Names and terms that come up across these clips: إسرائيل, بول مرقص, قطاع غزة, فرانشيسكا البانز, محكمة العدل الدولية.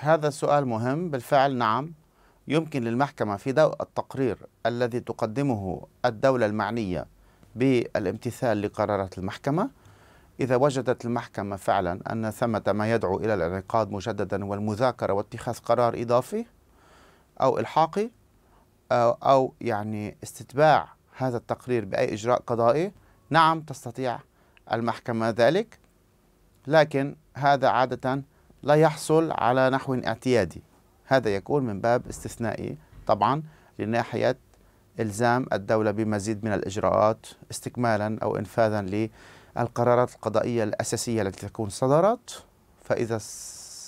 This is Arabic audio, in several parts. هذا السؤال مهم بالفعل. نعم، يمكن للمحكمة في ضوء التقرير الذي تقدمه الدولة المعنية بالامتثال لقرارات المحكمة، إذا وجدت المحكمة فعلا أن ثمة ما يدعو إلى الانعقاد مجددا والمذاكرة واتخاذ قرار إضافي أو إلحاقي أو يعني استتباع هذا التقرير بأي إجراء قضائي، نعم تستطيع المحكمة ذلك، لكن هذا عادة لا يحصل على نحو اعتيادي، هذا يكون من باب استثنائي طبعا لناحية إلزام الدولة بمزيد من الإجراءات استكمالا أو إنفاذا للقرارات القضائية الأساسية التي تكون صدرت. فإذا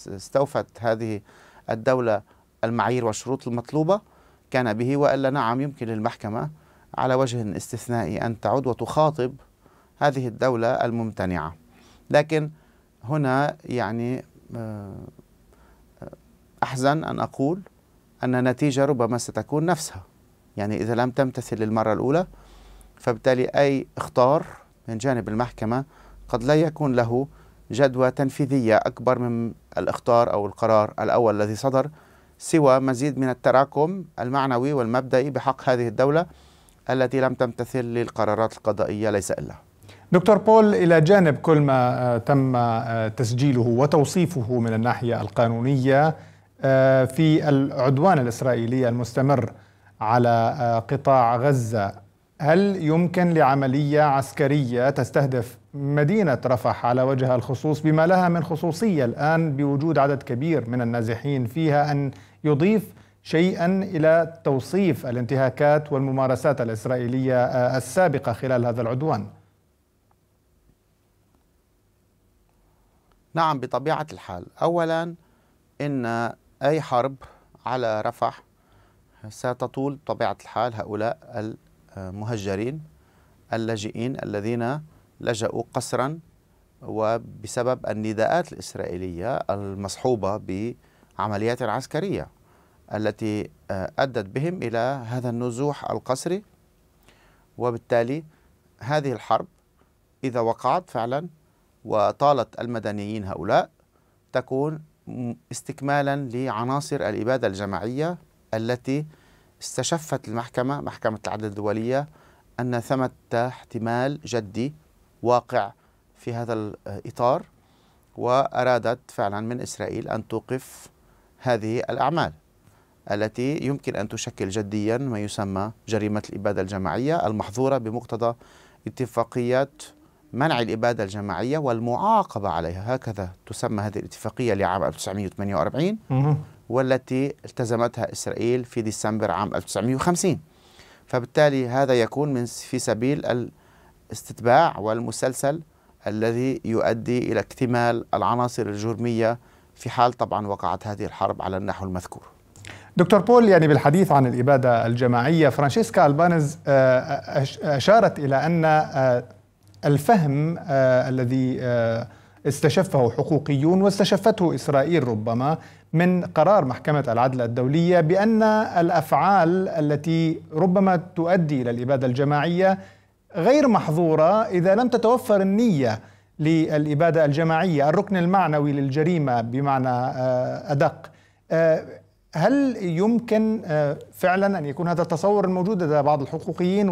استوفت هذه الدولة المعايير والشروط المطلوبة كان به، وإلا نعم يمكن للمحكمة على وجه استثنائي أن تعود وتخاطب هذه الدولة الممتنعة. لكن هنا يعني أحزن أن أقول أن النتيجة ربما ستكون نفسها، يعني إذا لم تمتثل للمرة الأولى فبالتالي أي إخطار من جانب المحكمة قد لا يكون له جدوى تنفيذية أكبر من الإخطار أو القرار الأول الذي صدر، سوى مزيد من التراكم المعنوي والمبدئي بحق هذه الدولة التي لم تمتثل للقرارات القضائية ليس إلا. دكتور بول، إلى جانب كل ما تم تسجيله وتوصيفه من الناحية القانونية في العدوان الإسرائيلي المستمر على قطاع غزة، هل يمكن لعملية عسكرية تستهدف مدينة رفح على وجه الخصوص بما لها من خصوصية الآن بوجود عدد كبير من النازحين فيها أن يضيف شيئا إلى توصيف الانتهاكات والممارسات الإسرائيلية السابقة خلال هذا العدوان؟ نعم بطبيعة الحال. أولا إن أي حرب على رفح ستطول بطبيعة الحال هؤلاء المهجرين اللاجئين الذين لجأوا قسرا وبسبب النداءات الإسرائيلية المصحوبة بعمليات عسكرية التي أدت بهم إلى هذا النزوح القسري، وبالتالي هذه الحرب إذا وقعت فعلا وطالت المدنيين هؤلاء تكون استكمالا لعناصر الإبادة الجماعية التي استشفت المحكمة، محكمة العدل الدولية، أن ثمة احتمال جدي واقع في هذا الإطار، وأرادت فعلا من إسرائيل أن توقف هذه الأعمال التي يمكن أن تشكل جديا ما يسمى جريمة الإبادة الجماعية المحظورة بمقتضى اتفاقية منع الإبادة الجماعية والمعاقبة عليها، هكذا تسمى هذه الاتفاقية لعام 1948 والتي التزمتها إسرائيل في ديسمبر عام 1950. فبالتالي هذا يكون في سبيل الاستتباع والمسلسل الذي يؤدي إلى اكتمال العناصر الجرمية في حال طبعا وقعت هذه الحرب على النحو المذكور. دكتور بول، يعني بالحديث عن الإبادة الجماعية، فرانشيسكا البانز أشارت إلى أن الفهم الذي استشفه حقوقيون واستشفته إسرائيل ربما من قرار محكمة العدل الدولية بأن الأفعال التي ربما تؤدي إلى الإبادة الجماعية غير محظورة إذا لم تتوفر النية للإبادة الجماعية، الركن المعنوي للجريمة بمعنى أدق. هل يمكن فعلا أن يكون هذا التصور الموجود لدى بعض الحقوقيين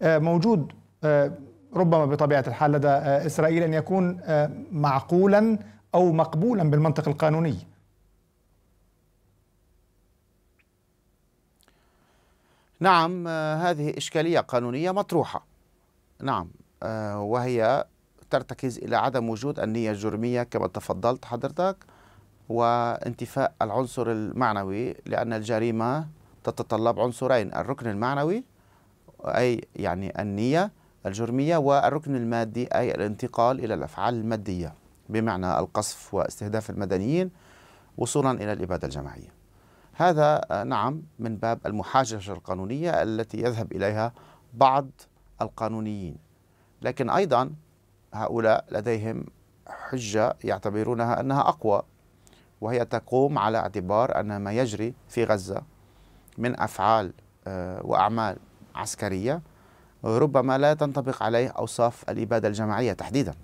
وموجود ربما بطبيعة الحال لدى إسرائيل أن يكون معقولا أو مقبولا بالمنطق القانوني؟ نعم هذه إشكالية قانونية مطروحة، نعم، وهي ترتكز إلى عدم وجود النية الجرمية كما تفضلت حضرتك وانتفاء العنصر المعنوي، لأن الجريمة تتطلب عنصرين، الركن المعنوي أي يعني النية الجرمية، والركن المادي أي الانتقال إلى الأفعال المادية بمعنى القصف واستهداف المدنيين وصولا إلى الإبادة الجماعية. هذا نعم من باب المحاججة القانونية التي يذهب إليها بعض القانونيين، لكن أيضا هؤلاء لديهم حجة يعتبرونها أنها أقوى، وهي تقوم على اعتبار أن ما يجري في غزة من أفعال وأعمال عسكرية ربما لا تنطبق عليه أوصاف الإبادة الجماعية تحديدا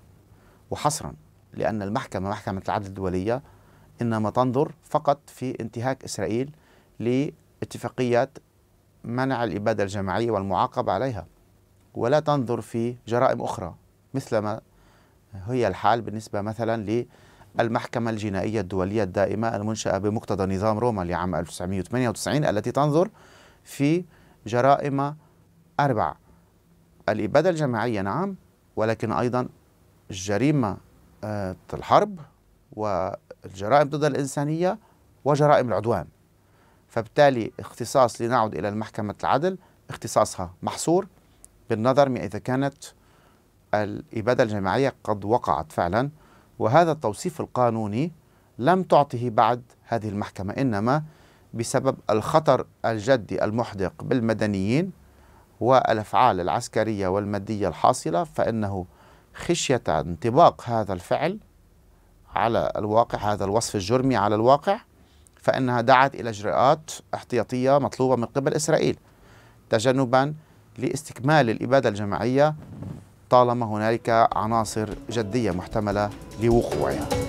وحصرا، لأن المحكمة، محكمة العدل الدولية، إنما تنظر فقط في انتهاك إسرائيل لاتفاقية منع الإبادة الجماعية والمعاقبة عليها، ولا تنظر في جرائم أخرى مثلما هي الحال بالنسبة مثلا للمحكمة الجنائية الدولية الدائمة المنشأة بمقتضى نظام روما لعام 1998 التي تنظر في جرائم 4: الإبادة الجماعية نعم، ولكن أيضا جريمة الحرب والجرائم ضد الإنسانية وجرائم العدوان. فبالتالي اختصاص، لنعود إلى المحكمة العدل، اختصاصها محصور بالنظر ما إذا كانت الإبادة الجماعية قد وقعت فعلا، وهذا التوصيف القانوني لم تعطه بعد هذه المحكمة، إنما بسبب الخطر الجدي المحدق بالمدنيين والأفعال العسكرية والمادية الحاصلة، فإنه خشية انطباق هذا الفعل على الواقع، هذا الوصف الجرمي على الواقع، فإنها دعت إلى إجراءات احتياطية مطلوبة من قبل إسرائيل تجنبا لاستكمال الإبادة الجماعية طالما هنالك عناصر جدية محتملة لوقوعها.